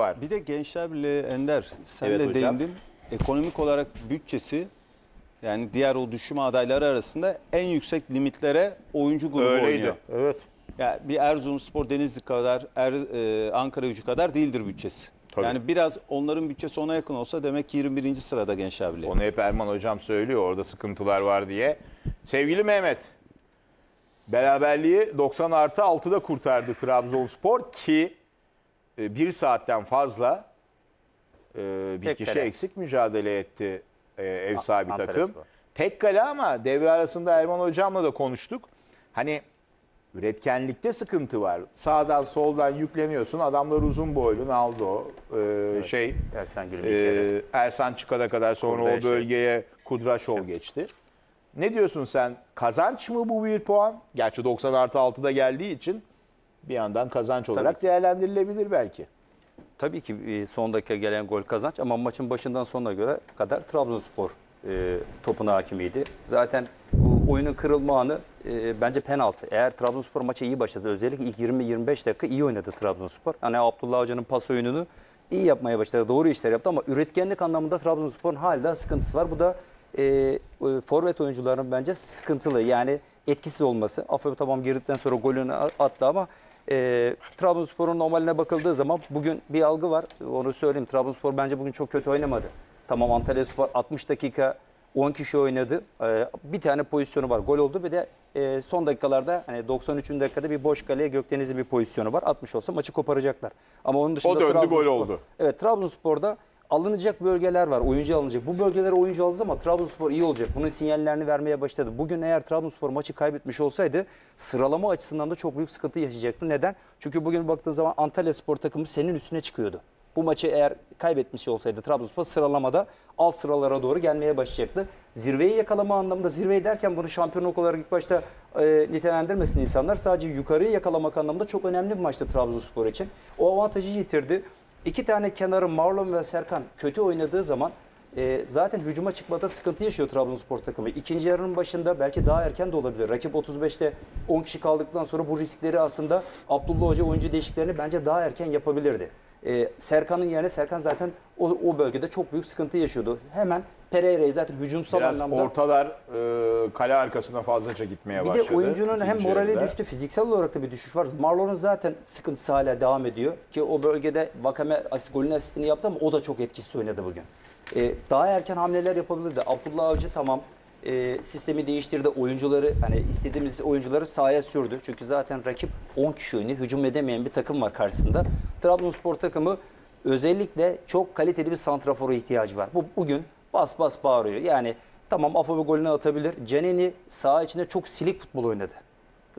var. Bir de Gençlerbirliği Ender, sen evet, de hocam değindin. Ekonomik olarak bütçesi, yani diğer o düşme adayları arasında en yüksek limitlere oyuncu grubu öyleydi, oynuyor. Evet. Yani bir Erzurumspor, Denizli kadar, Ankaragücü kadar değildir bütçesi. Tabii. Yani biraz onların bütçesi ona yakın olsa demek ki 21. sırada Gençlerbirliği. Onu hep Erman hocam söylüyor, orada sıkıntılar var diye. Sevgili Mehmet, beraberliği 90+6'da kurtardı Trabzonspor ki bir saatten fazla bir kişi eksik mücadele etti ev sahibi takım. Tek kale, ama devre arasında Erman hocamla da konuştuk. Hani üretkenlikte sıkıntı var. Sağdan soldan yükleniyorsun. Adamlar uzun boylu, Naldo, evet, Ersan çıkana kadar sonra Kudrjaşov, o bölgeye Kudrjašov geçti. Ne diyorsun sen? Kazanç mı bu bir puan? Gerçi 90+6'da geldiği için bir yandan kazanç olarak değerlendirilebilir belki. Tabii ki son dakika gelen gol kazanç, ama maçın başından sonuna göre kadar Trabzonspor topuna hakimiydi. Zaten bu oyunun kırılma anı bence penaltı. Eğer Trabzonspor maça iyi başladı, özellikle ilk 20-25 dakika iyi oynadı Trabzonspor. Hani Abdullah Hoca'nın pas oyununu iyi yapmaya başladı, doğru işler yaptı, ama üretkenlik anlamında Trabzonspor'un hala sıkıntısı var. Bu da forvet oyuncularının bence sıkıntılı, yani etkisiz olması. Afobe tamam girdikten sonra golünü attı, ama Trabzonspor'un normaline bakıldığı zaman bugün bir algı var. Onu söyleyeyim. Trabzonspor bence bugün çok kötü oynamadı. Tamam, Antalyaspor 60 dakika 10 kişi oynadı. Bir tane pozisyonu var. Gol oldu. Bir de son dakikalarda, hani 93. dakikada bir boş kaleye Gökdeniz'in bir pozisyonu var. 60 olsa maçı koparacaklar. Ama onun dışında o döndü, Trabzonspor gol oldu. Evet, Trabzonspor'da alınacak bölgeler var. Oyuncu alınacak. Bu bölgelere oyuncu alacağız, ama Trabzonspor iyi olacak. Bunun sinyallerini vermeye başladı. Bugün eğer Trabzonspor maçı kaybetmiş olsaydı sıralama açısından da çok büyük sıkıntı yaşayacaktı. Neden? Çünkü bugün baktığın zaman Antalyaspor takımı senin üstüne çıkıyordu. Bu maçı eğer kaybetmiş olsaydı Trabzonspor sıralamada alt sıralara doğru gelmeye başlayacaktı. Zirveyi yakalama anlamında, zirveyi derken bunu şampiyonluk olarak ilk başta nitelendirmesin insanlar. Sadece yukarıyı yakalamak anlamında çok önemli bir maçtı Trabzonspor için. O avantajı yitirdi. İki tane kenarı Marlon ve Serkan kötü oynadığı zaman zaten hücuma çıkmada sıkıntı yaşıyor Trabzonspor takımı. İkinci yarının başında, belki daha erken de olabilir, rakip 35'te 10 kişi kaldıktan sonra bu riskleri aslında Abdullah Hoca oyuncu değişiklerini bence daha erken yapabilirdi. Serkan'ın yerine, Serkan zaten o bölgede çok büyük sıkıntı yaşıyordu. Hemen Pereira'yı zaten hücumsal biraz anlamda... Biraz ortalar kale arkasına fazlaca gitmeye başladı. Bir de oyuncunun hem morali düştü, fiziksel olarak da bir düşüş var. Marlon'un zaten sıkıntısı hala devam ediyor. Ki o bölgede Bakayeme golün asistini yaptı, ama o da çok etkisiz oynadı bugün. Daha erken hamleler yapabilirdi. Abdullah Avcı tamam sistemi değiştirdi. Oyuncuları, hani istediğimiz oyuncuları sahaya sürdü. Çünkü zaten rakip 10 kişi oynuyor. Hücum edemeyen bir takım var karşısında. Trabzonspor takımı özellikle çok kaliteli bir santrafora ihtiyacı var. Bu bugün bas bas bağırıyor. Yani tamam, Afobe golünü atabilir. Caneni saha içinde çok silik futbol oynadı.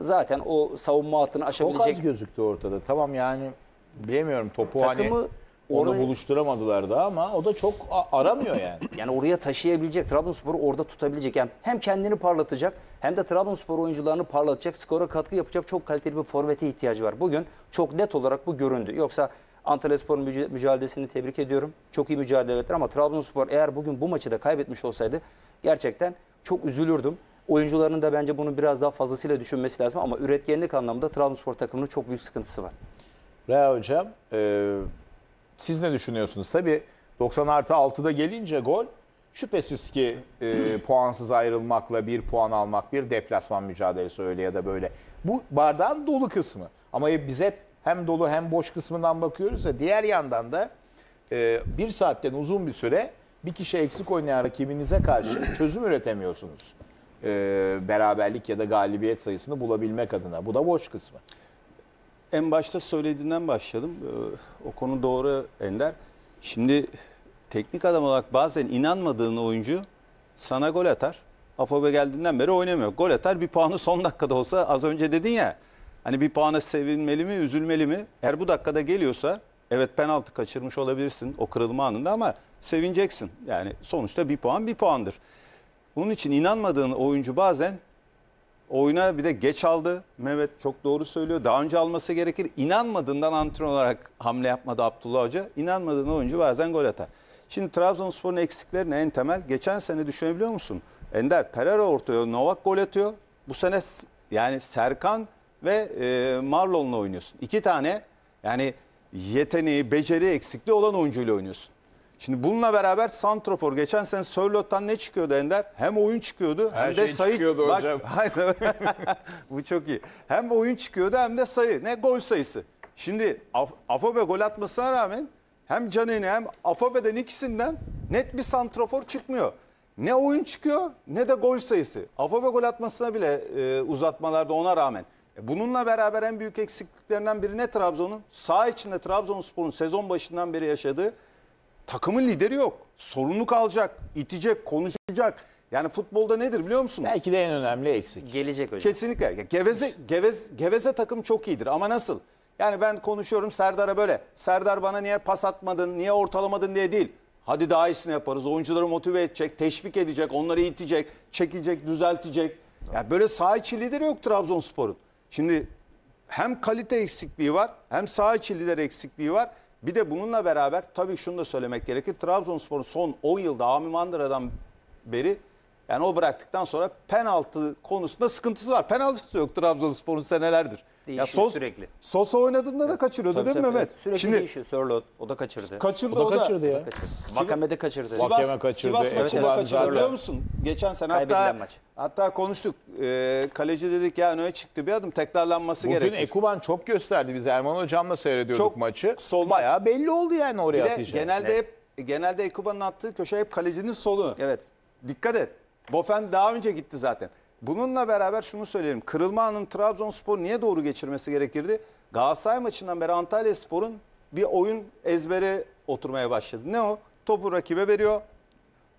Zaten o savunma hattını aşabilecek. Çok az gözüktü ortada. Tamam, yani bilemiyorum, topu takımı, hani onu oraya buluşturamadılar da, ama o da çok aramıyor yani. Yani oraya taşıyabilecek, Trabzonspor'u orada tutabilecek. Yani hem kendini parlatacak, hem de Trabzonspor oyuncularını parlatacak, skora katkı yapacak çok kaliteli bir forvete ihtiyacı var. Bugün çok net olarak bu göründü. Yoksa Antalyaspor'un mücadelesini tebrik ediyorum. Çok iyi mücadele ettiler, ama Trabzonspor eğer bugün bu maçı da kaybetmiş olsaydı gerçekten çok üzülürdüm. Oyuncuların da bence bunu biraz daha fazlasıyla düşünmesi lazım, ama üretkenlik anlamında Trabzonspor takımının çok büyük sıkıntısı var. Rea hocam, siz ne düşünüyorsunuz? Tabii 90+6'da gelince gol, şüphesiz ki puansız ayrılmakla bir puan almak bir deplasman mücadelesi, öyle ya da böyle. Bu bardağın dolu kısmı, ama biz hep hem dolu hem boş kısmından bakıyoruz ya. Diğer yandan da bir saatten uzun bir süre bir kişi eksik oynayan rakibinize karşı çözüm üretemiyorsunuz. Beraberlik ya da galibiyet sayısını bulabilmek adına. Bu da boş kısmı. En başta söylediğinden başladım. O konu doğru Ender. Şimdi teknik adam olarak bazen inanmadığın oyuncu sana gol atar. Afobe geldiğinden beri oynamıyor. Gol atar, bir puanı son dakikada olsa, az önce dedin ya, hani bir puana sevinmeli mi, üzülmeli mi? Eğer bu dakikada geliyorsa, evet penaltı kaçırmış olabilirsin o kırılma anında, ama sevineceksin. Yani sonuçta bir puan bir puandır. Bunun için inanmadığın oyuncu bazen oyuna, bir de geç aldı. Mehmet çok doğru söylüyor. Daha önce alması gerekir. İnanmadığından antrenör olarak hamle yapmadı Abdullah Hoca. İnanmadığın oyuncu bazen gol atar. Şimdi Trabzonspor'un eksiklerine en temel, geçen sene düşünebiliyor musun Ender? Pereira ortaya, Novak gol atıyor. Bu sene yani Serkan ve Marlon'la oynuyorsun. İki tane yani yeteneği, beceri eksikliği olan oyuncuyla oynuyorsun. Şimdi bununla beraber santrafor geçen sene Sörlot'tan ne çıkıyordu Ender? Hem oyun çıkıyordu hem de sayı. Çıkıyordu bak, hocam. Bu çok iyi. Hem oyun çıkıyordu hem de sayı. Ne gol sayısı. Şimdi Afobe gol atmasına rağmen hem Caneni hem Afobe'den ikisinden net bir santrafor çıkmıyor. Ne oyun çıkıyor ne de gol sayısı. Afobe gol atmasına bile uzatmalarda ona rağmen. Bununla beraber en büyük eksikliklerinden biri ne Trabzon'un? Saha içinde Trabzonspor'un sezon başından beri yaşadığı takımın lideri yok. Sorumluluk alacak, itecek, konuşacak. Yani futbolda nedir biliyor musun? Belki de en önemli eksik. Gelecek hocam. Kesinlikle. Geveze takım çok iyidir ama nasıl? Yani ben konuşuyorum Serdar'a böyle. Serdar bana niye pas atmadın, niye ortalamadın diye değil. Hadi daha iyisini yaparız. Oyuncuları motive edecek, teşvik edecek, onları itecek, çekecek, düzeltecek. Yani böyle saha içi lideri yok Trabzonspor'un. Şimdi hem kalite eksikliği var, hem saha içi lider eksikliği var. Bir de bununla beraber tabii şunu da söylemek gerekir. Trabzonspor'un son 10 yılda Ami Mandıra'dan beri, yani o bıraktıktan sonra penaltı konusunda sıkıntısı var. Penaltısı yok Trabzonspor'un senelerdir. Değişiyor ya sürekli. Sosa oynadığında da kaçırıyordu tabii, değil mi Mehmet? Evet. Sürekli değişiyor. Sörlot o da kaçırdı. Kaçırdı ya. Bakayeme de kaçırdı. Sivas maçı da kaçırdı biliyor musun? Geçen sene hatta konuştuk. Kaleci dedik ya öne çıktı bir adım tekrarlanması gerekiyor. Bugün Ekuban çok gösterdi bize. Erman Hocam'la seyrediyorduk çok maçı. Bayağı belli oldu yani oraya atacağını. Genelde Ekuban'ın attığı köşe hep kalecinin solu. Evet. Dikkat et. Bofen daha önce gitti zaten. Bununla beraber şunu söyleyelim. Kırılma anın Trabzonspor niye doğru geçirmesi gerekirdi? Galatasaray maçından beri Antalyaspor'un bir oyun ezbere oturmaya başladı. Ne o? Topu rakibe veriyor.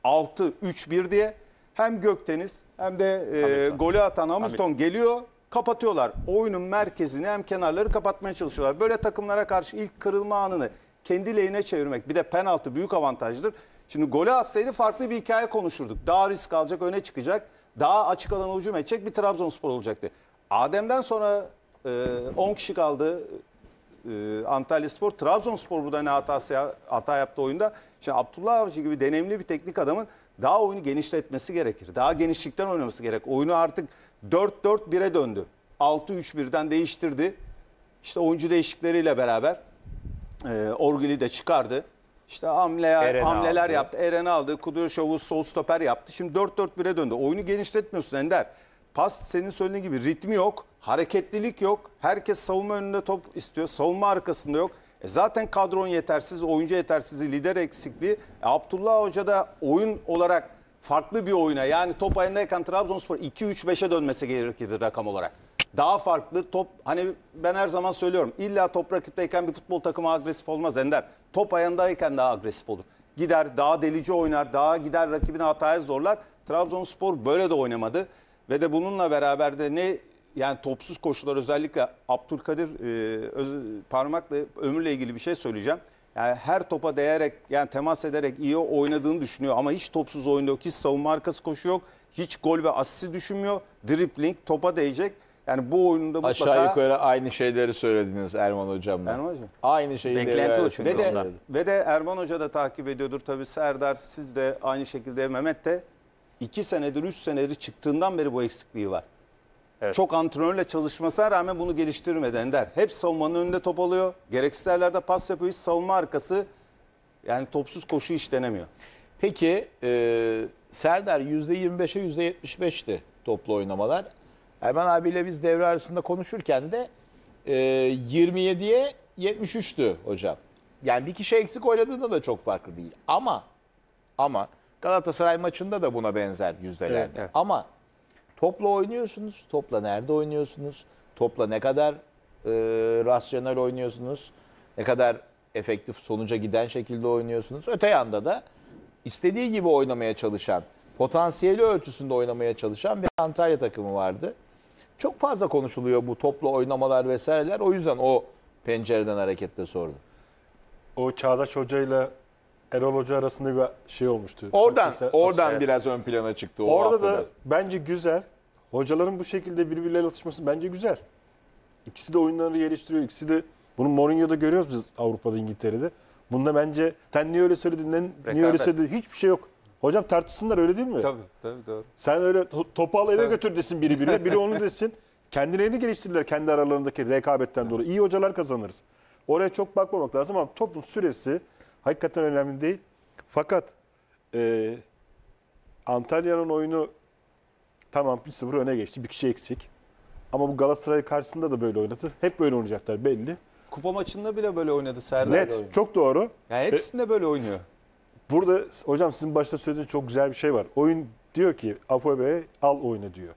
6-3-1 diye. Hem Gökdeniz hem de golü atan Hamilton geliyor. Kapatıyorlar. Oyunun merkezini hem kenarları kapatmaya çalışıyorlar. Böyle takımlara karşı ilk kırılma anını kendi lehine çevirmek. Bir de penaltı büyük avantajdır. Şimdi golü atsaydı farklı bir hikaye konuşurduk. Daha risk alacak, öne çıkacak, daha açık alana hücum edecek bir Trabzonspor olacaktı. Adem'den sonra 10 kişi kaldı Antalyaspor. Trabzonspor burada ne hata yaptı oyunda? Şimdi Abdullah Avcı gibi deneyimli bir teknik adamın daha oyunu genişletmesi gerekir. Daha genişlikten oynaması gerek. Oyunu artık 4-4-1'e döndü. 6-3-1'den değiştirdi. İşte oyuncu değişiklikleriyle beraber Orgül'ü de çıkardı. İşte hamleler yaptı. Eren aldı. Kudrjašov'u sol stoper yaptı. Şimdi 4-4-1'e döndü. Oyunu genişletmiyorsun Ender. Pas senin söylediğin gibi ritmi yok. Hareketlilik yok. Herkes savunma önünde top istiyor. Savunma arkasında yok. Zaten kadron yetersiz. Oyuncu yetersizliği, lider eksikliği. Abdullah Hoca da oyun olarak farklı bir oyuna. Yani top ayındayken Trabzonspor 2-3-5'e dönmesi gerekirdi rakam olarak. Daha farklı top, hani ben her zaman söylüyorum, illa top rakipteyken bir futbol takımı agresif olmaz Ender. Top ayağındayken daha agresif olur. Gider, daha delici oynar, daha gider rakibini hataya zorlar. Trabzonspor böyle de oynamadı. Ve de bununla beraber de ne, yani topsuz koşular, özellikle Abdülkadir parmakla Ömür'le ilgili bir şey söyleyeceğim. Yani her topa değerek, yani temas ederek iyi oynadığını düşünüyor ama hiç topsuz oyunda yok, hiç savunma arkası koşu yok, hiç gol ve asisti düşünmüyor. Dribling, topa değecek. Yani bu oyunda mutlaka... Aşağı yukarı aynı şeyleri söylediniz Erman Hocam'la. Erman Hocam. Aynı şeyleri. Beklenti o çünkü ondan. Ve de Erman Hoca da takip ediyordur. Tabii Serdar, siz de aynı şekilde, Mehmet de 2 senedir, 3 senedir çıktığından beri bu eksikliği var. Evet. Çok antrenörle çalışmasına rağmen bunu geliştirmedi Ender. Hep savunmanın önünde top alıyor. Gereksiz yerlerde pas yapıyor. Hiç savunma arkası, yani topsuz koşu hiç denemiyor. Peki Serdar %25'e %75'ti toplu oynamalar. Erman abiyle biz devre arasında konuşurken de 27'ye 73'tü hocam. Yani bir kişi eksik oynadığında da çok farklı değil. Ama Galatasaray maçında da buna benzer yüzdelerde. Evet, evet. Ama topla oynuyorsunuz, topla nerede oynuyorsunuz, topla ne kadar rasyonel oynuyorsunuz, ne kadar efektif sonuca giden şekilde oynuyorsunuz. Öte yanda da istediği gibi oynamaya çalışan, potansiyeli ölçüsünde oynamaya çalışan bir Antalya takımı vardı. Çok fazla konuşuluyor bu toplu oynamalar vesaireler. O yüzden o pencereden hareketle sordum. O Çağdaş Hoca ile Erol Hoca arasında bir şey olmuştu. Oradan biraz ön plana çıktı. Orada da bence güzel. Hocaların bu şekilde birbirleriyle atışması bence güzel. İkisi de oyunları geliştiriyor. İkisi de bunu Mourinho'da görüyoruz biz Avrupa'da, İngiltere'de. Bunda bence sen niye öyle söyledin, niye öyle söyledin, hiçbir şey yok. Hocam tartışsınlar, öyle değil mi? Tabii doğru. Sen öyle topu al eve götür desin biri onu desin. Kendilerini geliştirirler kendi aralarındaki rekabetten dolayı. İyi hocalar kazanırız. Oraya çok bakmamak lazım ama topun süresi hakikaten önemli değil. Fakat Antalya'nın oyunu tamam 1-0 öne geçti. Bir kişi eksik. Ama bu Galatasaray karşısında da böyle oynadı. Hep böyle oynayacaklar belli. Kupa maçında bile böyle oynadı Serdar. Net, oyunu. Çok doğru. Yani hepsinde böyle oynuyor. Burada hocam sizin başta söylediğiniz çok güzel bir şey var. Oyun diyor ki Afobe'ye al oyunu diyor.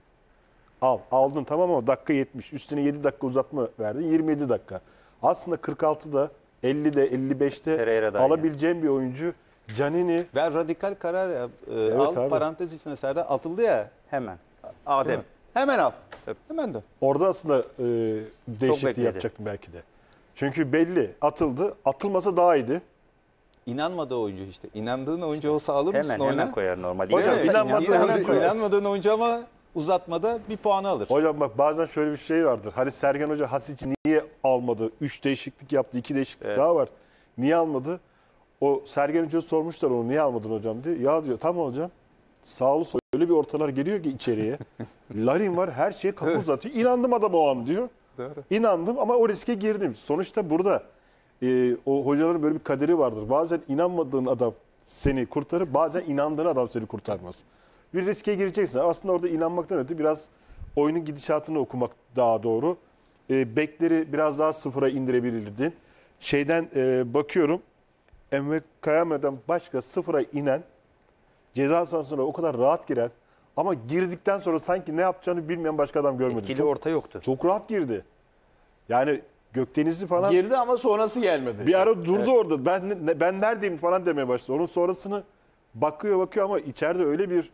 Al. Aldın tamam ama dakika 70. Üstüne 7 dakika uzatma verdin. 27 dakika. Aslında 46'da, 50'de, 55'te alabileceğim yani bir oyuncu. Caneni. Ve radikal karar ya. Evet, al abi. Parantez içine Serdar atıldı ya. Hemen. Adem. Hemen al. Tabii. Hemen dön. Orada aslında değişikliği yapacaktım belki de. Çünkü belli. Atıldı. Atılmasa daha iyiydi. İnanmadığı oyuncu işte. İnandığın oyuncu olsa alır mısın oyuna? Hemen koyar normalde. Hocam inanmadığın oyuncu ama uzatmada bir puanı alır. Hocam bak bazen şöyle bir şey vardır. Hani Serkan Hoca Hasic'i niye almadı? 3 değişiklik yaptı. 2 değişiklik daha var. Niye almadı? O Serkan Hoca'ya sormuşlar onu. Niye almadın hocam diye. Ya diyor tamam hocam. Sağlı sol öyle bir ortalar geliyor ki içeriye. Larin var her şeye kafa uzatıyor. İnandım adam o an diyor. Doğru. İnandım ama o riske girdim. Sonuçta burada o hocaların böyle bir kaderi vardır. Bazen inanmadığın adam seni kurtarır. Bazen inandığın adam seni kurtarmaz. Bir riske gireceksin. Aslında orada inanmaktan öte biraz oyunun gidişatını okumak daha doğru. Bekleri biraz daha sıfıra indirebilirdin. Şeyden bakıyorum. Kayama'dan başka sıfıra inen, ceza sahasına o kadar rahat giren ama girdikten sonra sanki ne yapacağını bilmeyen başka adam görmedim. Etkili orta yoktu. Çok rahat girdi. Yani Gökdeniz'i falan. Girdi ama sonrası gelmedi. Bir ara durdu orada. Ben neredeyim falan demeye başladı. Onun sonrasını bakıyor ama içeride öyle bir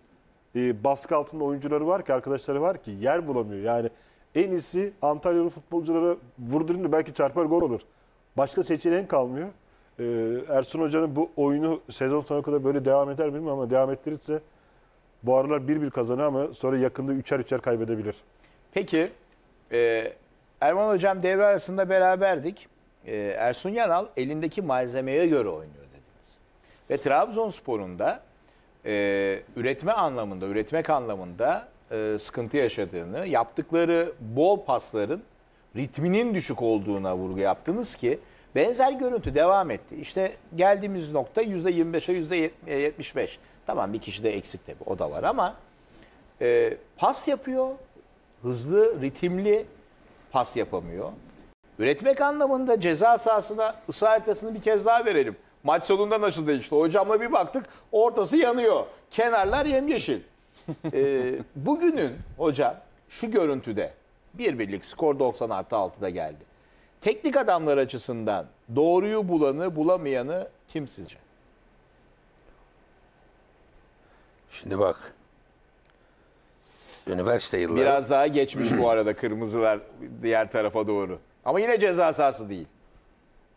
baskı altında oyuncuları var ki, arkadaşları var ki yer bulamıyor. Yani en iyisi Antalyalı futbolculara vurdurun da belki çarpar gol olur. Başka seçeneğin kalmıyor. Ersun Hoca'nın bu oyunu sezon sonuna kadar böyle devam eder bilmiyorum ama devam ettirirse bu aralar 1-1 kazanır ama sonra yakında 3'er kaybedebilir. Peki Erman Hocam devre arasında beraberdik. Ersun Yanal elindeki malzemeye göre oynuyor dediniz. Ve Trabzonspor'un da üretmek anlamında sıkıntı yaşadığını, yaptıkları bol pasların ritminin düşük olduğuna vurgu yaptınız ki benzer görüntü devam etti. İşte geldiğimiz nokta %25'e %75. Tamam bir kişi de eksik tabii o da var ama pas yapıyor. Hızlı, ritimli pas yapamıyor. Üretmek anlamında ceza sahasına ısı haritasını bir kez daha verelim. Maç sonundan açıldı işte. Hocamla bir baktık ortası yanıyor. Kenarlar yemyeşil. Bugünün hocam şu görüntüde 1-1'lik skor 90+6'da geldi. Teknik adamlar açısından doğruyu bulanı bulamayanı kim sizce? Şimdi bak. Üniversite yılları. Biraz daha geçmiş bu arada kırmızılar diğer tarafa doğru. Ama yine ceza sahası değil.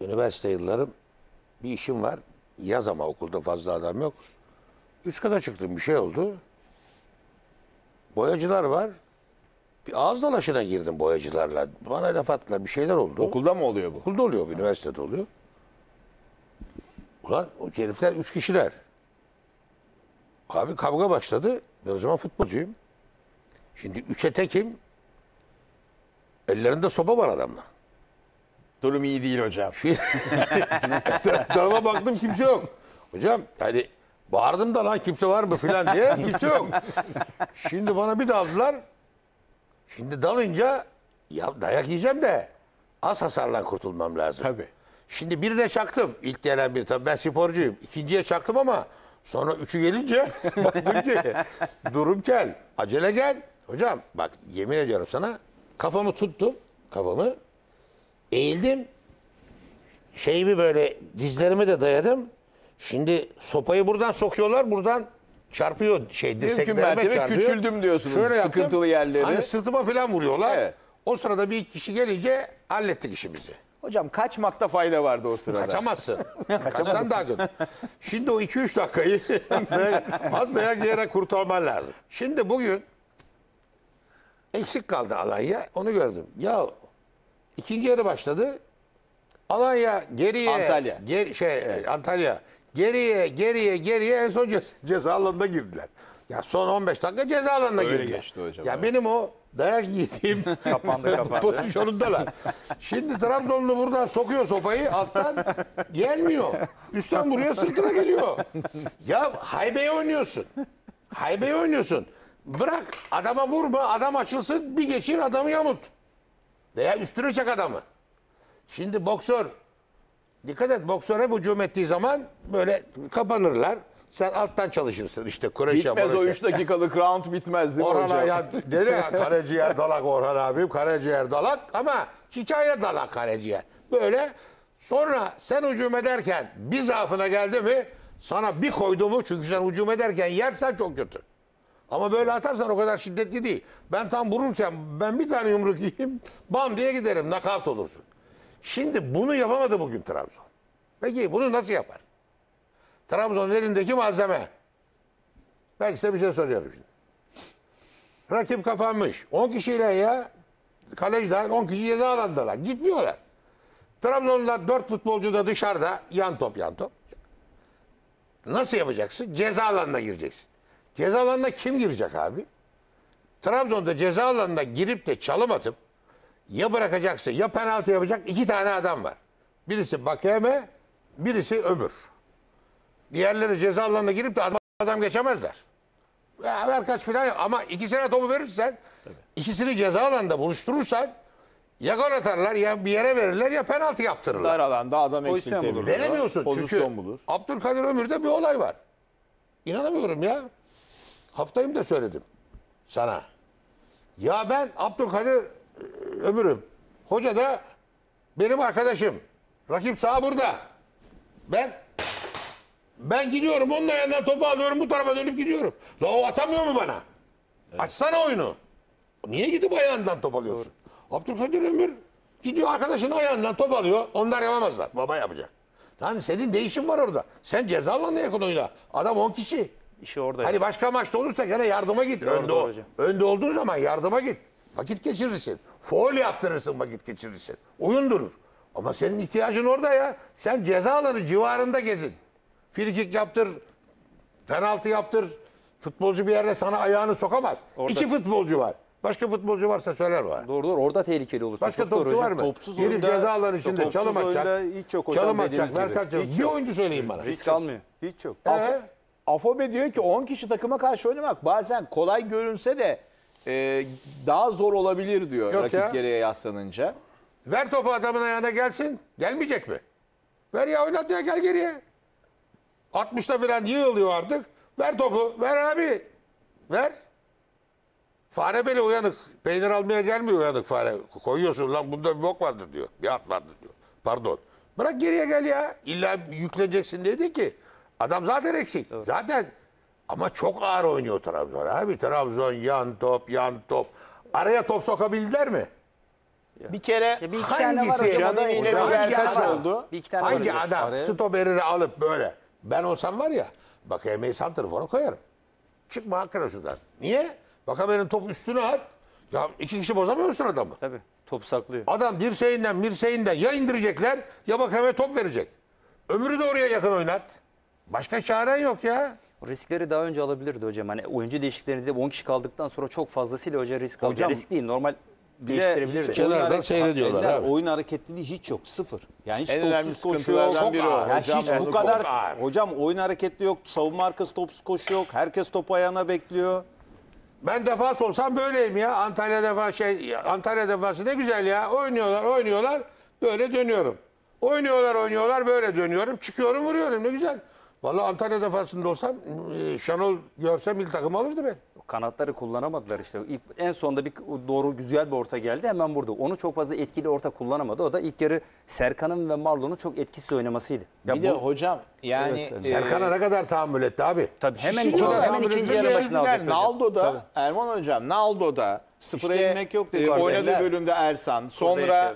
Üniversite yıllarım bir işim var. Yaz ama okulda fazla adam yok. Üst kata çıktım bir şey oldu. Boyacılar var. Bir ağız dalaşına girdim boyacılarla. Bana laf attılar bir şeyler oldu. Okulda mı oluyor bu? Okulda oluyor bu, üniversitede oluyor. Ulan o herifler 3 kişiler. Abi kavga başladı. Ben o zaman futbolcuyum. Şimdi 3'e tekim. Ellerinde sopa var adamla. Durum iyi değil hocam. Tarafa baktım kimse yok. Hocam yani bağırdım da lan kimse var mı filan diye kimse yok. Şimdi bana bir daldılar. Şimdi dalınca ya dayak yiyeceğim de az hasarla kurtulmam lazım. Tabii. Şimdi birine çaktım. İlk gelen biri tabii ben sporcuyum. İkinciye çaktım ama sonra 3'ü gelince baktım ki durum gel. Acele gel. Hocam bak yemin ediyorum sana kafamı tuttum. Kafamı eğildim. Şeyimi böyle dizlerimi de dayadım. Şimdi sopayı buradan sokuyorlar buradan. Çarpıyor şey dirseklerime çarpıyor. Küçüldüm diyorsunuz. Şöyle sıkıntılı yerleri. Hani sırtıma falan vuruyorlar. Evet. O sırada bir kişi gelince hallettik işimizi. Hocam kaçmakta fayda vardı o sırada. Kaçamazsın. Kaçsan daha kötü. Şimdi o 2-3 dakikayı az dayak yiyerek kurtarman lazım. Şimdi bugün eksik kaldı Alanya. Onu gördüm. Ya ikinci yarı başladı. Alanya geriye. Antalya. Antalya. Geriye en son ceza alanına girdiler. Ya son 15 dakika ceza alanına girdiler. Öyle geçti hocam. Ya benim o dayak yediğim pozisyonundalar. Şimdi Trabzonlu buradan sokuyor sopayı, alttan gelmiyor. Üstten buraya sırtına geliyor. Ya haybeye oynuyorsun. Haybeye oynuyorsun. Bırak adama vurma, adam açılsın, bir geçir adamı yamut. Veya üstüne çek adamı. Şimdi boksör, dikkat et, boksör hep hücum ettiği zaman böyle kapanırlar. Sen alttan çalışırsın işte. Bitmez o 3 dakikalık round, bitmez değil mi Orhan hocam? Ya, dedi ya, karaciğer dalak Orhan abim. Karaciğer dalak ama hikaye dalak karaciğer. Böyle sonra sen hücum ederken bir zaafına geldi mi sana bir koydu mu, çünkü sen hücum ederken yersen çok kötü. Ama böyle atarsan o kadar şiddetli değil. Ben tam vururken ben bir tane yumruk yiyeyim, bam diye giderim, nakavt olursun. Şimdi bunu yapamadı bugün Trabzon. Peki bunu nasıl yapar? Trabzon'un elindeki malzeme. Ben size bir şey soruyorum şimdi. Rakip kapanmış. 10 kişiyle ya. Kaleciden 10 kişi ceza alandalar. Gitmiyorlar. Trabzonlular 4 futbolcu da dışarıda. Yan top yan top. Nasıl yapacaksın? Ceza alanına gireceksin. Ceza alanına kim girecek abi? Trabzon'da ceza alanına girip de çalım atıp ya bırakacaksın ya penaltı yapacak 2 tane adam var. Birisi Bakayeme, birisi Ömür. Diğerleri ceza alanına girip de adam geçemezler. Verkaç filan yok. Ama ikisine topu verirsen, evet, ikisini ceza alanında buluşturursan ya gol atarlar ya bir yere verirler ya penaltı yaptırırlar. Dar alanda adam eksiltebilir. Denemiyorsun çünkü bulur. Abdülkadir Ömür'de bir olay var. İnanamıyorum ya. Haftayım da söyledim sana. Ya ben Abdülkadir Ömür'üm. Hoca da benim arkadaşım. Rakip sağ burada. Ben gidiyorum, onun ayağından topu alıyorum, bu tarafa dönüp gidiyorum. La o atamıyor mu bana? Evet. Açsana oyunu. Niye gidip ayağından top alıyorsun? Doğru. Abdülkadir Ömür gidiyor arkadaşının ayağından top alıyor. Onlar yapamazlar. Baba yapacak. Yani senin değişim var orada. Sen ceza alanına yakın oyna. Adam 10 kişi. İşi orada. Hani yani başka maçta olursa gene yardıma git. Önde olduğun zaman yardıma git. Vakit geçirirsin. Faul yaptırırsın, vakit geçirirsin. Oyun durur. Ama senin ihtiyacın orada ya. Sen ceza alanı civarında gezin. Frikik yaptır, penaltı yaptır. Futbolcu bir yerde sana ayağını sokamaz. Orada 2 futbolcu var. Başka futbolcu varsa söyler bana. Doğrudur, orada tehlikeli olursa. Başka topçu var mı? Topsuz gelip cezaların içinde çalım atacak. Hiç yok hocam, çalım atacak. Bir oyuncu söyleyin bana. Risk almıyor. Hiç yok. Afobe diyor ki 10 kişi takıma karşı oynamak bazen kolay görünse de daha zor olabilir diyor, yok rakip ya, geriye yaslanınca. Ver topu adamın ayağına gelsin. Gelmeyecek mi? Ver ya, oynat ya, gel geriye. 60'ta falan yığılıyor artık. Ver topu. Ver abi. Ver. Fare böyle uyanık. Peynir almaya gelmiyor uyanık fare. Koyuyorsun lan, bunda bir bok vardır diyor. Bir at vardır diyor. Pardon. Bırak geriye gel ya. İlla yükleneceksin dedi ki. Adam zaten eksik. Evet. Zaten ama çok ağır oynuyor Trabzon abi. Trabzon yan top yan top. Araya top sokabildiler mi? Bir kere bir hangisi? Caneni'yle bir Berkaç oldu. Hangi adam araya stoperini alıp böyle? Ben olsam var ya, Bakayeme'yi santrfora koyarım. Çıkma hakkına şuradan. Niye? Bakayeme'nin topu üstüne at. Ya 2 kişi bozamıyorsun adamı. Tabii. Topu saklıyor. Adam dirseğinden mirseğinden ya indirecekler ya Bakayeme top verecek. Ömrü de oraya yakın oynat. Başka çaren yok ya. Riskleri daha önce alabilirdi hocam. Hani oyuncu değişikliklerinde 10 kişi kaldıktan sonra çok fazlasıyla hoca risk aldı. Risk değil, normal değiştirebilirdi. Kenardan seyrediyorlar. Oyun hareketliliği hiç yok. Sıfır. Yani hiç topsuz koşuyor. Çok ağır. Yani hocam, hiç bu kadar. Hocam oyun hareketli yok. Savunma arkası topsuz koşu yok. Herkes topu ayağına bekliyor. Ben defans olsam böyleyim ya. Antalya defansı ne güzel ya. Oynuyorlar. Böyle dönüyorum. Oynuyorlar. Böyle dönüyorum. Çıkıyorum, vuruyorum. Ne güzel. Vallahi Antalya defansında olsam Şenol görsem ilk takım alırdı ben. Kanatları kullanamadılar işte. En sonunda bir doğru güzel bir orta geldi, hemen vurdu. Onu çok fazla etkili orta kullanamadı. O da ilk yarı Serkan'ın ve Marlon'un çok etkisiz oynamasıydı. Ya bir de hocam yani evet, Serkan'a ne kadar tahammül etti abi? Tabii hemen ikinci yarı başına alacak. Naldo'da, Erman hocam, Naldo'da sıfıra inmek yok dedi. Oynadığı bölümde Ersan, sonra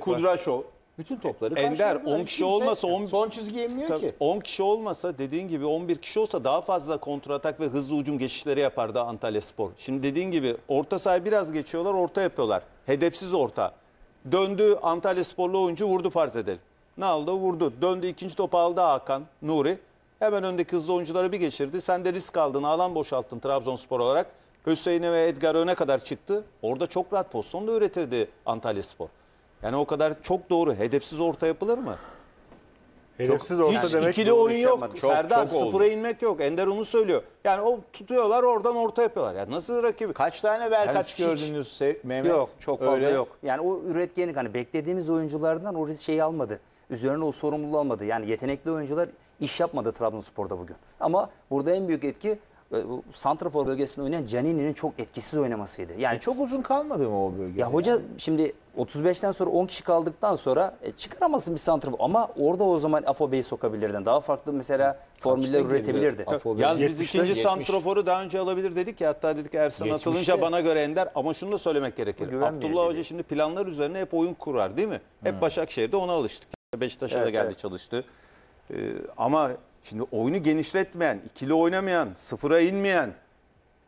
Kudrjašov. Bütün topları Ender 10 kişi olmasa son çizgi inmiyor ki. 10 kişi olmasa dediğin gibi 11 kişi olsa daha fazla kontratak ve hızlı ucum geçişleri yapardı Antalyaspor. Şimdi dediğin gibi orta sahayı biraz geçiyorlar, orta yapıyorlar. Hedefsiz orta. Döndü Antalyasporlu oyuncu, vurdu farz edelim. Naldo vurdu. Döndü ikinci topu aldı Hakan, Nuri. Hemen öndeki hızlı oyuncuları bir geçirdi. Sen de risk aldın, alan boşalttın Trabzonspor olarak. Hüseyin'e ve Edgar öne kadar çıktı. Orada çok rahat pozisyonda üretirdi Antalyaspor. Yani o kadar çok doğru. Hedefsiz orta yapılır mı? Hedefsiz orta hiç demek ikili oyun yok. Çok, Serdar çok sıfıra inmek yok. Ender onu söylüyor. Yani o tutuyorlar, oradan orta yapıyorlar. Yani nasıl rakibi? Kaç tane Berkaç yani gördünüz Mehmet? Yok, çok fazla öyle yok. Yani o üretkenlik, hani beklediğimiz oyunculardan o şeyi almadı. Üzerine o sorumluluğu almadı. Yani yetenekli oyuncular iş yapmadı Trabzonspor'da bugün. Ama burada en büyük etki santrafor bölgesinde oynayan Canini'nin çok etkisiz oynamasıydı. Yani çok uzun kalmadı mı o bölgede? Ya hoca şimdi 35'ten sonra 10 kişi kaldıktan sonra çıkaramazsın bir santrafor, ama orada o zaman Afobe'yi sokabilirdin. Daha farklı mesela formüller üretebilirdi. Yaz biz ikinci santraforu daha önce alabilir dedik ya, hatta dedik Ersan atılınca bana göre ender, ama şunu da söylemek gerekir. Abdullah Hoca şimdi planlar üzerine hep oyun kurar değil mi? Hep Başakşehir'de ona alıştık. Beşiktaş'a da geldi çalıştı. Ama şimdi oyunu genişletmeyen, ikili oynamayan, sıfıra inmeyen,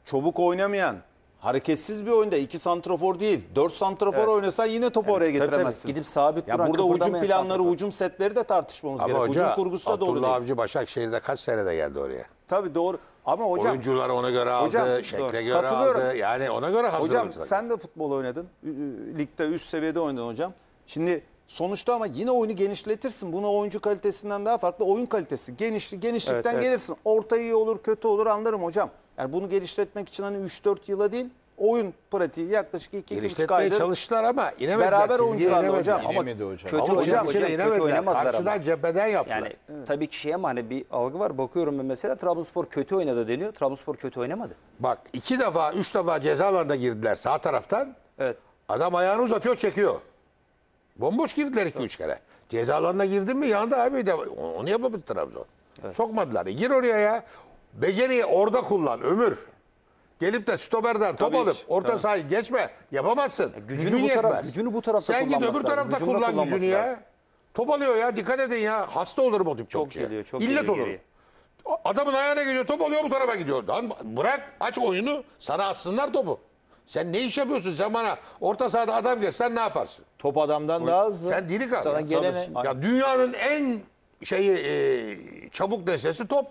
çabuk oynamayan, hareketsiz bir oyunda 2 santrafor değil 4 santrafor oynasan yine topu oraya getiremezsin. Tabii, gidip sabit duran. Burada hücum planları, hücum setleri de tartışmamız gerekiyor. Hücum kurgusu da doğru değil. Abdullah Avcı Başakşehir'de kaç senede geldi oraya? Tabii doğru. Ama hocam oyuncuları ona göre aldı, hocam, şekle göre aldı. Yani ona göre hazırlık. Hocam sen de futbol oynadın. Ligde üst seviyede oynadın hocam. Şimdi sonuçta ama yine oyunu genişletirsin. Buna oyuncu kalitesinden daha farklı oyun kalitesi. Genişlikten gelirsin. Orta iyi olur, kötü olur, anlarım hocam. Yani bunu geliştirmek için hani 3-4 yıla değil, oyun pratiği yaklaşık 2-2,5 aydır çalıştılar ama inemediler. Beraber oyuncularla hocam. İnemedi hocam. Kötü hocam. Kötü oynamadılar. Karşıdan cepheden yaptılar. Yani tabii kişiye ama hani bir algı var. Bakıyorum ben mesela Trabzonspor kötü oynadı deniyor. Trabzonspor kötü oynamadı. Bak 2 defa 3 defa ceza alanına girdiler sağ taraftan. Evet. Adam ayağını uzatıyor, çekiyor. Bomboş girdiler 2-3 kere. Ceza alanına girdin mi yandı abi. De, onu yapamadı Trabzon. Evet. Sokmadılar. Gir oraya ya. Beceriyi orada kullan Ömür. Gelip de stoperden top alıp orta sahayı geçme. Yapamazsın. Gücün yetmez. Gücünü bu tarafta kullanmaz. Sen git öbür tarafta kullan gücünü ya. Lazım. Top alıyor ya. Dikkat edin ya. Hasta olurum o tip topçuya. İllet olur. Adamın ayağına geliyor. Top alıyor, bu tarafa gidiyor. Lan bırak, aç oyunu. Sana atsınlar topu. Sen ne iş yapıyorsun? Sen bana orta sahada adam gel, sen ne yaparsın? Top adamdan daha hızlı. Sen dili kal. Sana gelene... Ya dünyanın en şeyi çabuk nesnesi top.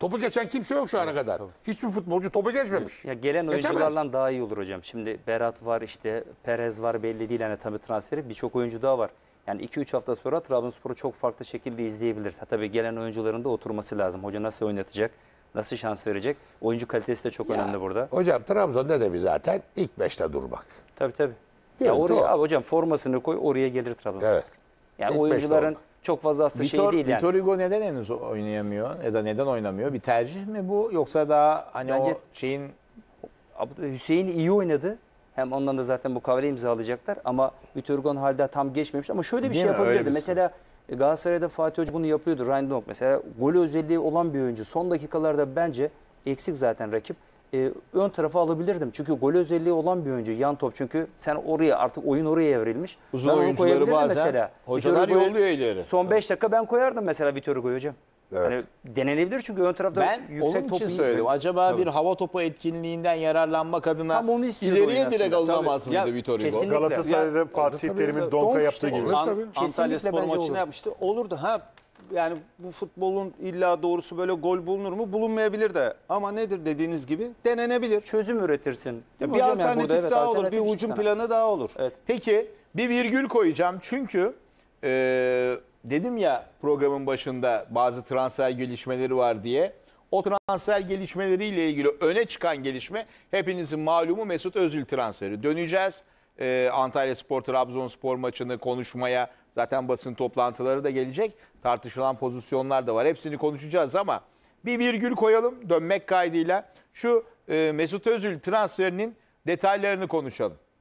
Topu geçen kimse yok şu ana kadar. Hiçbir futbolcu topu geçmemiş. Ya gelen oyuncularla daha iyi olur hocam. Şimdi Berat var, işte Perez var, belli değil hani tabii transferi. Birçok oyuncu daha var. Yani 2-3 hafta sonra Trabzonspor'u çok farklı şekilde izleyebiliriz. Tabii gelen oyuncuların da oturması lazım. Hoca nasıl oynatacak? Nasıl şans verecek? Oyuncu kalitesi de çok önemli burada. Hocam Trabzon hedefi zaten ilk 5'te durmak. Tabii tabii. Ya oraya abi hocam formasını koy, oraya gelir Trabzon. Evet. Yani ilk oyuncuların çok fazla hasta şey değil yani. Vitor Hugo neden henüz oynayamıyor ya da neden oynamıyor? Bir tercih mi bu, yoksa daha hani bence o şeyin... Hüseyin iyi oynadı. Hem ondan da zaten bu kavre imzalayacaklar ama Vitor Hugo'nun halde tam geçmemiş. Ama şöyle bir şey yapabilirdi. Mesela Galatasaray'da Fatih Hoca bunu yapıyordu. Ryan mesela golü özelliği olan bir oyuncu. Son dakikalarda bence eksik zaten rakip. Ön tarafa alabilirdim. Çünkü golü özelliği olan bir oyuncu. Yan top, çünkü sen oraya artık oyun oraya evrilmiş. Uzun ben oyuncuları bazen mesela hocalar yolluyor ileri. Son 5 dakika ben koyardım mesela Vitor Hugo'yu hocam. Evet. Yani denenebilir çünkü ön tarafta ben yüksek onun için söyledim. Acaba bir hava topu etkinliğinden yararlanmak adına ileriye direkt alınamaz mıydı Vitor Hugo? Galatasaray'da Fatih Terim'in Donka yaptığı gibi. Antalyaspor maçını yapmıştı. Olurdu. Yani bu futbolun illa doğrusu böyle gol bulunur mu? Bulunmayabilir de. Ama nedir dediğiniz gibi? Denenebilir. Çözüm üretirsin. Bir alternatif daha olur. Bir hücum planı daha olur. Peki bir virgül koyacağım. Çünkü... dedim ya programın başında bazı transfer gelişmeleri var diye. O transfer gelişmeleriyle ilgili öne çıkan gelişme hepinizin malumu Mesut Özil transferi. Döneceğiz Antalyaspor Trabzonspor maçını konuşmaya. Zaten basın toplantıları da gelecek. Tartışılan pozisyonlar da var. Hepsini konuşacağız ama bir virgül koyalım dönmek kaydıyla. Şu Mesut Özil transferinin detaylarını konuşalım.